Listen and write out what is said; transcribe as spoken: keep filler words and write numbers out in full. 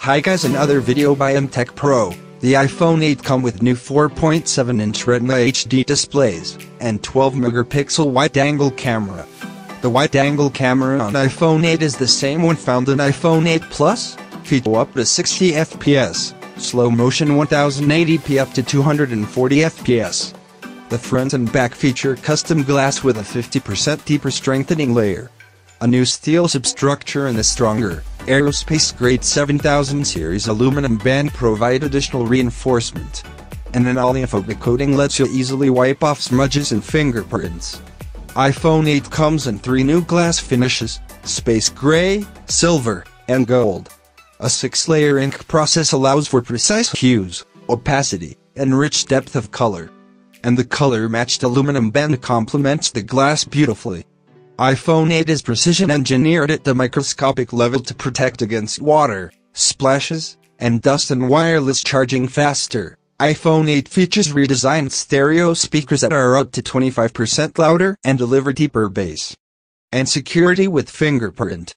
Hi guys, another video by M-TECH Pro. The iPhone eight come with new four point seven inch Retina H D displays and twelve megapixel wide-angle camera. The wide-angle camera on iPhone eight is the same one found in iPhone eight Plus, feature up to sixty F P S, slow motion ten eighty p up to two hundred forty F P S. The front and back feature custom glass with a fifty percent deeper strengthening layer, a new steel substructure, and the stronger Aerospace Grade seven thousand Series Aluminum band provide additional reinforcement. And an oleophobic coating lets you easily wipe off smudges and fingerprints. iPhone eight comes in three new glass finishes: space gray, silver, and gold. A six-layer ink process allows for precise hues, opacity, and rich depth of color. And the color-matched aluminum band complements the glass beautifully. iPhone eight is precision engineered at the microscopic level to protect against water, splashes, and dust, and wireless charging faster. iPhone eight features redesigned stereo speakers that are up to twenty-five percent louder and deliver deeper bass. And security with fingerprint